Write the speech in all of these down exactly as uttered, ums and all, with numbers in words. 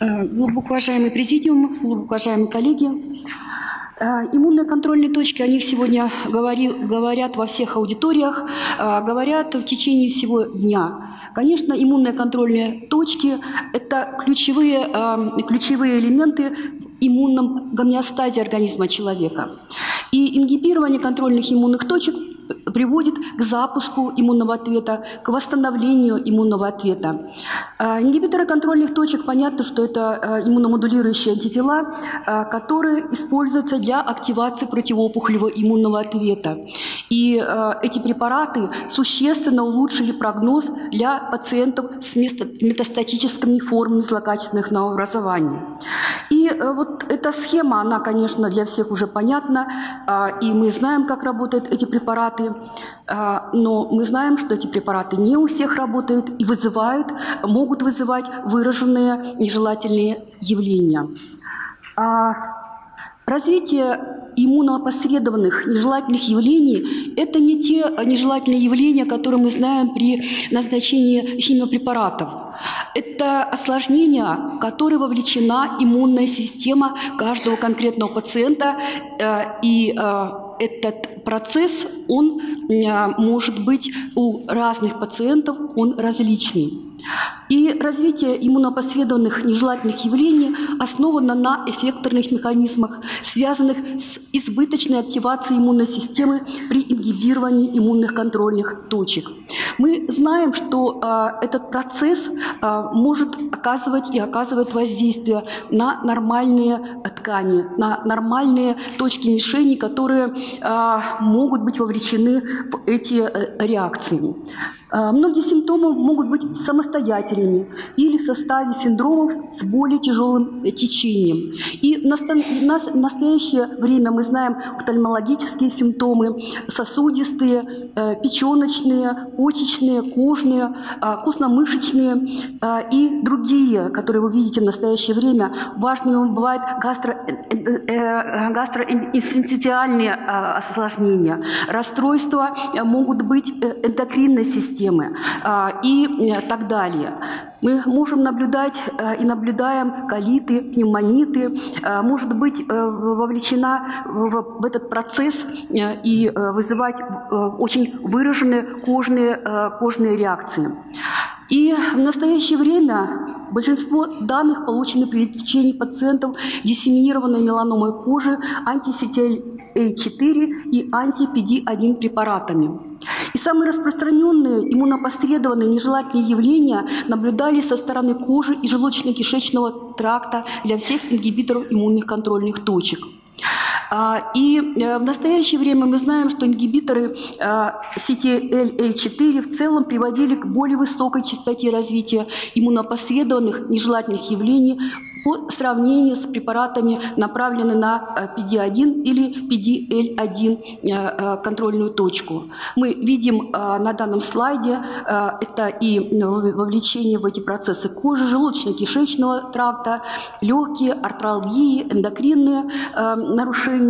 Глубокоуважаемый президиум, глубокоуважаемые коллеги, иммунные контрольные точки, о них сегодня говори, говорят во всех аудиториях, говорят в течение всего дня. Конечно, иммунные контрольные точки – это ключевые, ключевые элементы в иммунном гомеостазе организма человека. И ингибирование контрольных иммунных точек приводит к запуску иммунного ответа, к восстановлению иммунного ответа. Ингибиторы контрольных точек, понятно, что это иммуномодулирующие антитела, которые используются для активации противоопухолевого иммунного ответа. И эти препараты существенно улучшили прогноз для пациентов с метастатическими формами злокачественных новообразований. И вот эта схема, она, конечно, для всех уже понятна, и мы знаем, как работают эти препараты. Но мы знаем, что эти препараты не у всех работают и вызывают, могут вызывать выраженные нежелательные явления. Развитие иммунопосредованных нежелательных явлений – это не те нежелательные явления, которые мы знаем при назначении химиопрепаратов. Это осложнения, в которые вовлечена иммунная система каждого конкретного пациента, и этот процесс, он может быть у разных пациентов, он различный. И развитие иммунопосредованных нежелательных явлений основано на эффекторных механизмах, связанных с избыточной активацией иммунной системы при ингибировании иммунных контрольных точек. Мы знаем, что э, этот процесс э, может оказывать и оказывает воздействие на нормальные ткани, на нормальные точки мишени, которые э, могут быть вовлечены в эти э, реакции. Многие симптомы могут быть самостоятельными или в составе синдромов с более тяжелым течением. И в настоящее время мы знаем офтальмологические симптомы, сосудистые, печеночные, почечные, кожные, костно-мышечные и другие, которые вы видите в настоящее время. Важными бывают гастро... гастроинсинцитиальные осложнения. Расстройства могут быть эндокринной системы. И так далее. Мы можем наблюдать и наблюдаем колиты, пневмониты, может быть вовлечена в этот процесс и вызывать очень выраженные кожные, кожные реакции. И в настоящее время большинство данных получены при лечении пациентов диссеминированной меланомой кожи анти-си ти эл эй четыре и анти-пи ди один препаратами. И самые распространенные иммунопосредованные нежелательные явления наблюдались со стороны кожи и желудочно-кишечного тракта для всех ингибиторов иммунных контрольных точек. И в настоящее время мы знаем, что ингибиторы си ти эл эй четыре в целом приводили к более высокой частоте развития иммунопосредованных нежелательных явлений по сравнению с препаратами, направленными на пи ди один или пи ди эл один контрольную точку. Мы видим на данном слайде это и вовлечение в эти процессы кожи, желудочно-кишечного тракта, легкие, артралгии, эндокринные нарушения,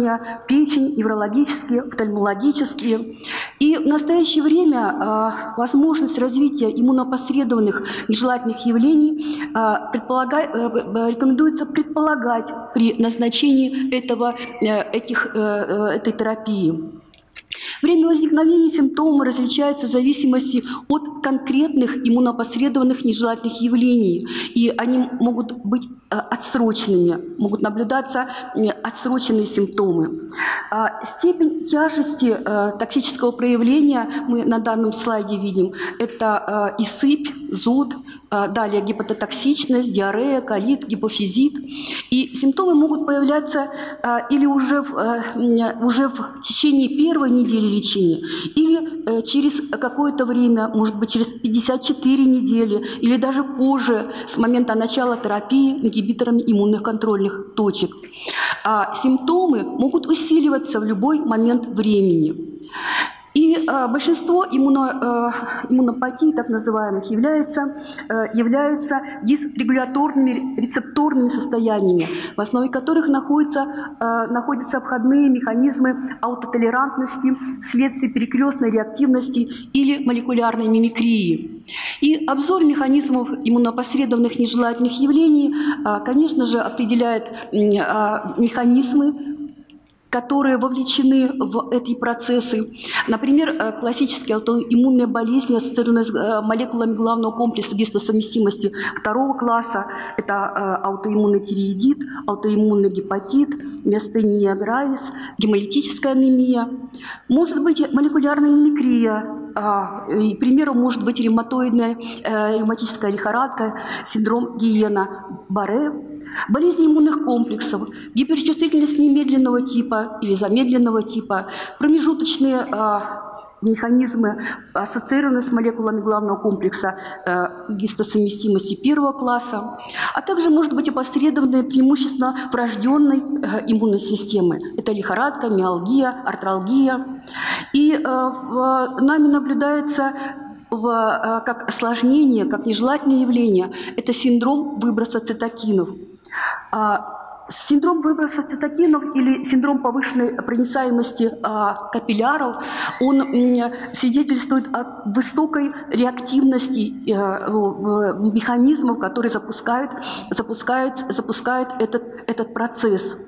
печень, неврологические, офтальмологические. И в настоящее время возможность развития иммунопосредованных нежелательных явлений предполагает рекомендуется предполагать при назначении этого, этих, этой терапии. Время возникновения симптомов различается в зависимости от конкретных иммунопосредованных нежелательных явлений, и они могут быть отсроченными, могут наблюдаться отсроченные симптомы. Степень тяжести токсического проявления мы на данном слайде видим. Это и сыпь, зуд, далее гепатотоксичность, диарея, колит, гипофизит. И симптомы могут появляться или уже в, уже в течение первой недели лечения, или через какое-то время, может быть, через пятьдесят четыре недели, или даже позже, с момента начала терапии ингибиторами иммунных контрольных точек. Симптомы могут усиливаться в любой момент времени. И э, большинство иммуно, э, иммунопатий, так называемых, являются, э, являются дисрегуляторными рецепторными состояниями, в основе которых находятся, э, находятся обходные механизмы аутотолерантности вследствие перекрестной реактивности или молекулярной мимикрии. И обзор механизмов иммунопосредованных нежелательных явлений, э, конечно же, определяет э, э, механизмы, которые вовлечены в эти процессы. Например, классические аутоиммунные болезни, ассоциированные с молекулами главного комплекса гистосовместимости второго класса, это аутоиммунный тиреоидит, аутоиммунный гепатит, миостения гравис, гемолитическая анемия. Может быть, молекулярная мимикрия. И примером может быть ревматоидная, ревматическая лихорадка, синдром Гиена-Барре, болезни иммунных комплексов, гиперчувствительность немедленного типа или замедленного типа, промежуточные механизмы, ассоциированные с молекулами главного комплекса э, гистосовместимости первого класса, а также может быть опосредованные преимущественно врожденной э, иммунной системы. Это лихорадка, миалгия, артралгия. И э, э, нами наблюдается в, э, как осложнение, как нежелательное явление. Это синдром выброса цитокинов. Синдром выброса цитокинов или синдром повышенной проницаемости капилляров, он свидетельствует о высокой реактивности механизмов, которые запускают, запускают, запускают этот, этот процесс.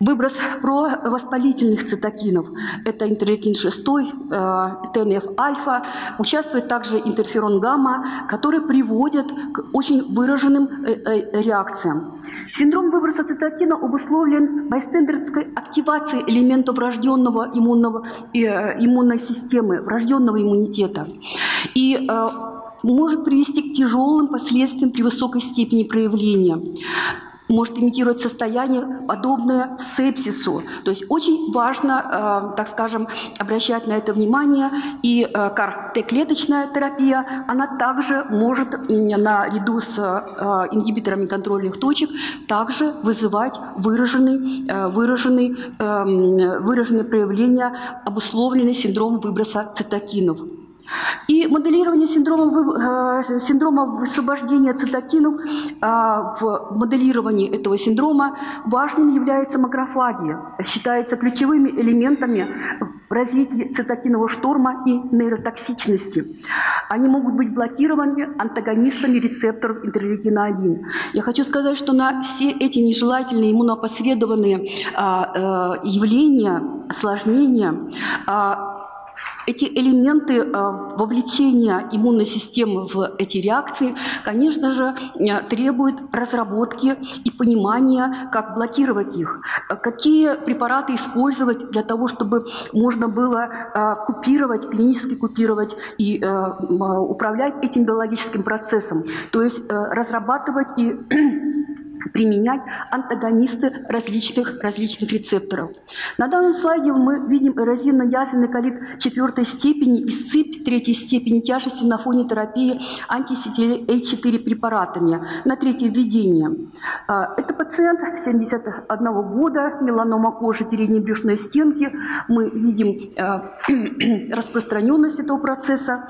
Выброс провоспалительных цитокинов, это интерлейкин шесть, тэ эн эф альфа, участвует также интерферон гамма, которые приводят к очень выраженным реакциям. Синдром выброса цитокина обусловлен байстендерской активацией элементов врожденного иммунного, иммунной системы, врожденного иммунитета. И может привести к тяжелым последствиям при высокой степени проявления. Может имитировать состояние, подобное сепсису. То есть очень важно, э, так скажем, обращать на это внимание. И э, кар-Т клеточная терапия, она также может э, наряду с э, ингибиторами контрольных точек также вызывать выраженные, э, выраженные, э, выраженные проявления, обусловленные синдромом выброса цитокинов. И моделирование синдрома, синдрома высвобождения цитокинов, в моделировании этого синдрома важным является макрофагия, считается ключевыми элементами в развитии цитокинового шторма и нейротоксичности. Они могут быть блокированы антагонистами рецепторов интерлейкина один. Я хочу сказать, что на все эти нежелательные иммуноопосредованные явления, осложнения, эти элементы вовлечения иммунной системы в эти реакции, конечно же, требуют разработки и понимания, как блокировать их, какие препараты использовать для того, чтобы можно было купировать, клинически купировать и управлять этим биологическим процессом, то есть разрабатывать и применять антагонисты различных, различных рецепторов. На данном слайде мы видим эрозивно-язвенный колит четвертой степени и сыпь третьей степени тяжести на фоне терапии анти-си ти эл эй четыре препаратами на третье введение. Это пациент семидесяти одного года, меланома кожи передней брюшной стенки. Мы видим распространенность этого процесса.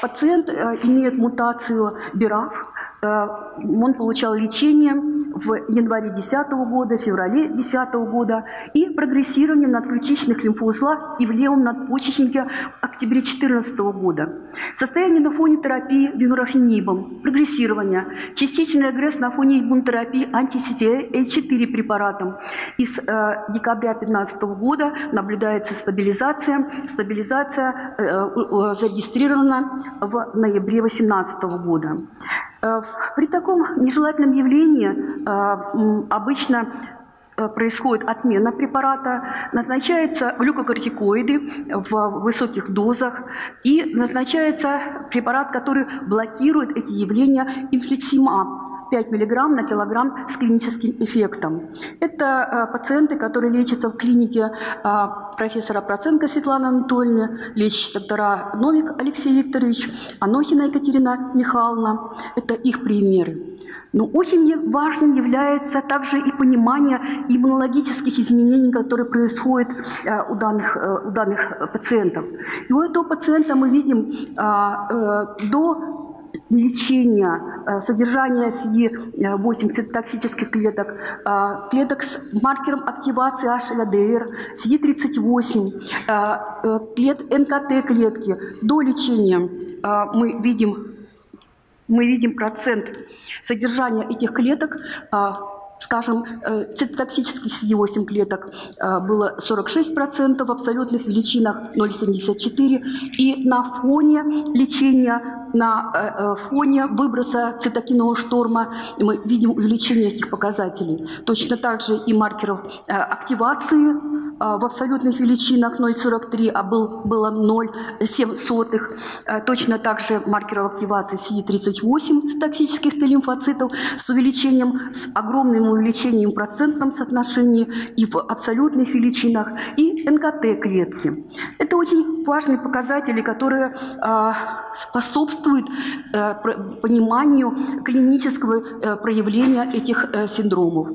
Пациент имеет мутацию би раф. Он получал лечение в январе две тысячи десятого года, феврале две тысячи десятого года и прогрессирование в надключичных лимфоузлах и в левом надпочечнике в октябре две тысячи четырнадцатого года. Состояние на фоне терапии венурофенибом, прогрессирование, частичный регресс на фоне иммунотерапии анти-си ти эл эй четыре препаратом. И с э, декабря две тысячи пятнадцатого года наблюдается стабилизация. Стабилизация э, э, зарегистрирована в ноябре две тысячи восемнадцатого года. При таком нежелательном явлении обычно происходит отмена препарата, назначаются глюкокортикоиды в высоких дозах и назначается препарат, который блокирует эти явления, инфликсимаб. пять миллиграмм на килограмм с клиническим эффектом. Это пациенты, которые лечатся в клинике профессора Проценко Светланы Анатольевны, лечат доктора Новик Алексей Викторович, Анохина Екатерина Михайловна. Это их примеры. Но очень важным является также и понимание иммунологических изменений, которые происходят у данных, у данных пациентов. И у этого пациента мы видим до лечения содержания си ди восемь цитотоксических клеток, клеток с маркером активации эйч эл эй ди ар, си ди тридцать восемь, клет, эн ка тэ клетки. До лечения мы видим Мы видим процент содержания этих клеток, скажем, цитотоксических си ди восемь клеток было сорок шесть процентов в абсолютных величинах ноль целых семьдесят четыре сотых, и на фоне лечения, на фоне выброса цитокинового шторма мы видим увеличение этих показателей. Точно так же и маркеров активации в абсолютных величинах ноль целых сорок три сотых, а был, было ноль целых семь сотых. Точно так же маркеров активации си ди тридцать восемь цитоксических Т-лимфоцитов с увеличением, с огромным увеличением в процентном соотношении и в абсолютных величинах, и эн ка тэ-клетки. Это очень важные показатели, которые способствуют пониманию клинического проявления этих синдромов.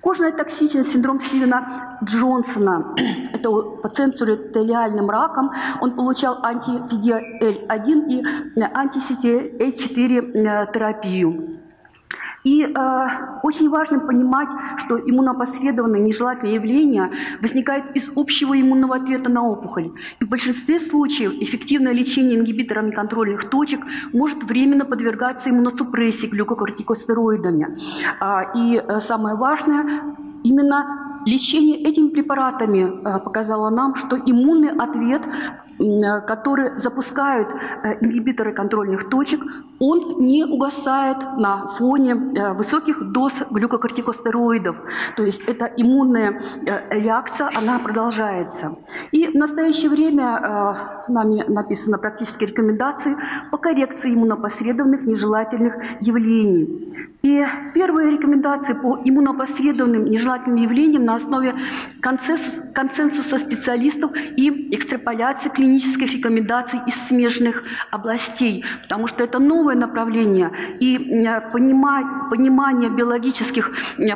Кожная токсичность, синдром Стивена Джонсона. Это пациент с уретериальным раком. Он получал анти-пи ди эл один и анти-си ти эл а четыре терапию. И э, очень важно понимать, что иммунопосредованное нежелательное явление возникает из общего иммунного ответа на опухоль. И в большинстве случаев эффективное лечение ингибиторами контрольных точек может временно подвергаться иммуносупрессии глюкокортикостероидами. А, и э, самое важное, именно лечение этими препаратами показало нам, что иммунный ответ, который запускают ингибиторы контрольных точек, он не угасает на фоне высоких доз глюкокортикостероидов. То есть эта иммунная реакция, она продолжается. И в настоящее время нами написаны практические рекомендации по коррекции иммунопосредованных нежелательных явлений. И первые рекомендации по иммунопосредованным нежелательным явлениям на основе консенсус, консенсуса специалистов и экстраполяции клинических рекомендаций из смежных областей, потому что это новое направление, и понимать, понимание биологических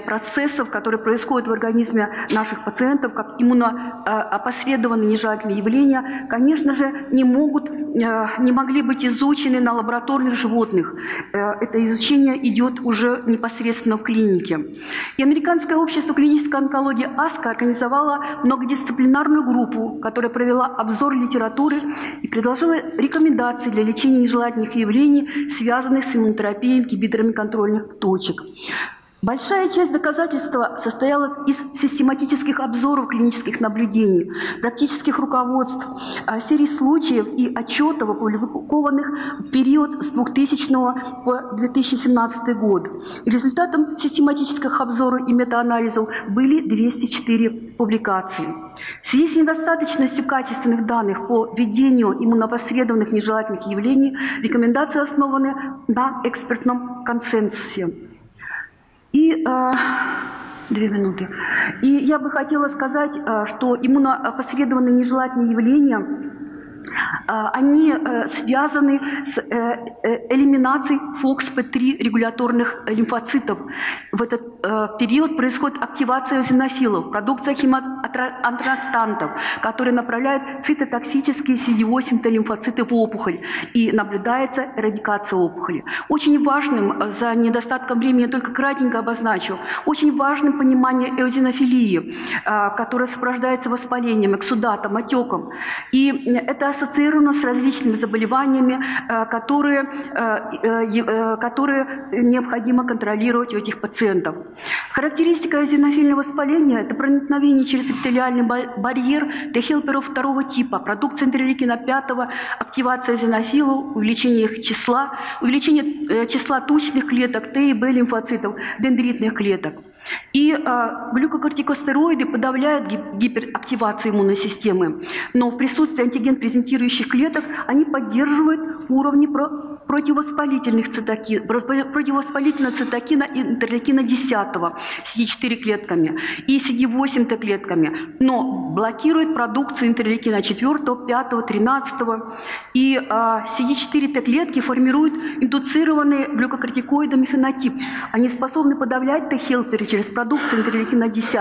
процессов, которые происходят в организме наших пациентов, как иммуноопосредованные нежелательные явления, конечно же, не, могут, не могли быть изучены на лабораторных животных. Это изучение идет уже непосредственно в клинике. И Американское общество клинической онкологии АСКО организовало многодисциплинарную группу, которая провела обзор литературы и предложила рекомендации для лечения нежелательных явлений, связанных с иммунотерапией ингибиторами контрольных точек. Большая часть доказательства состоялась из систематических обзоров клинических наблюдений, практических руководств, серий случаев и отчетов, опубликованных в период с двухтысячного по две тысячи семнадцатый год. Результатом систематических обзоров и метаанализов были двести четыре публикации. В связи с недостаточностью качественных данных по ведению иммунопосредованных нежелательных явлений рекомендации основаны на экспертном консенсусе. И, э, две минуты. И я бы хотела сказать, что иммунопосредованные нежелательные явления, они связаны с элиминацией фокс пэ три регуляторных лимфоцитов. В этот период происходит активация эозинофилов, продукция хемоантрактантов, которые направляют цитотоксические си ди восемь Т-лимфоциты в опухоль, и наблюдается эрадикация опухоли. Очень важным, за недостатком времени я только кратенько обозначу, очень важным понимание эозинофилии, которая сопровождается воспалением, эксудатом, отеком. И это ассоциировано с различными заболеваниями, которые, которые необходимо контролировать у этих пациентов. Характеристика эозинофильного воспаления – это проникновение через эпителиальный барьер Т-хелперов второго типа, продукция интерлейкина пять, активация эозинофилов, увеличение их числа, увеличение числа тучных клеток, Т и Б лимфоцитов, дендритных клеток. И э, глюкокортикостероиды подавляют гип гиперактивацию иммунной системы, но в присутствии антиген-презентирующих клеток они поддерживают уровни про противовоспалительных цитокин, противовоспалительного цитокина интерлейкина десять си ди четыре клетками и си ди восемь Т-клетками, но блокирует продукцию интерлейкина четыре, пять, тринадцать. И а, си ди четыре Т-клетки формируют индуцированный глюкокортикоидами фенотип. Они способны подавлять Т-хелперы через продукцию интерлейкина десять.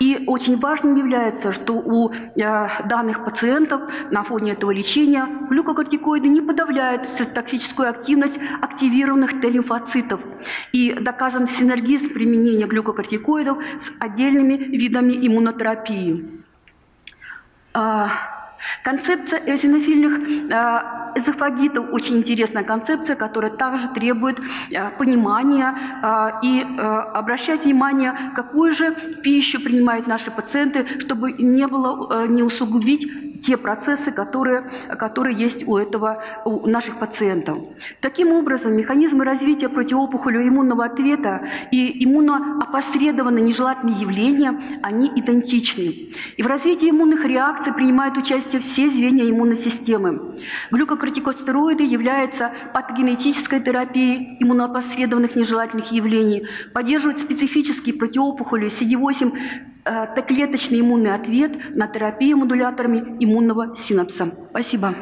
И очень важным является, что у а, данных пациентов на фоне этого лечения глюкокортикоиды не подавляют цитотоксическую активность активированных Т-лимфоцитов. И доказан синергизм применения глюкокортикоидов с отдельными видами иммунотерапии. А, Концепция эозинофильных эзофагитов – очень интересная концепция, которая также требует понимания и обращать внимание, какую же пищу принимают наши пациенты, чтобы не было, не усугубить те процессы, которые, которые есть у, этого, у наших пациентов. Таким образом, механизмы развития противоопухолевого иммунного ответа и иммуноопосредованные нежелательные явления, они идентичны. И в развитии иммунных реакций принимают участие все звенья иммунной системы. Глюкокортикостероиды являются патогенетической терапией иммуноопосредованных нежелательных явлений, поддерживают специфические противоопухоли си ди восемь Т-клеточный иммунный ответ на терапию модуляторами иммунного синапса. Спасибо.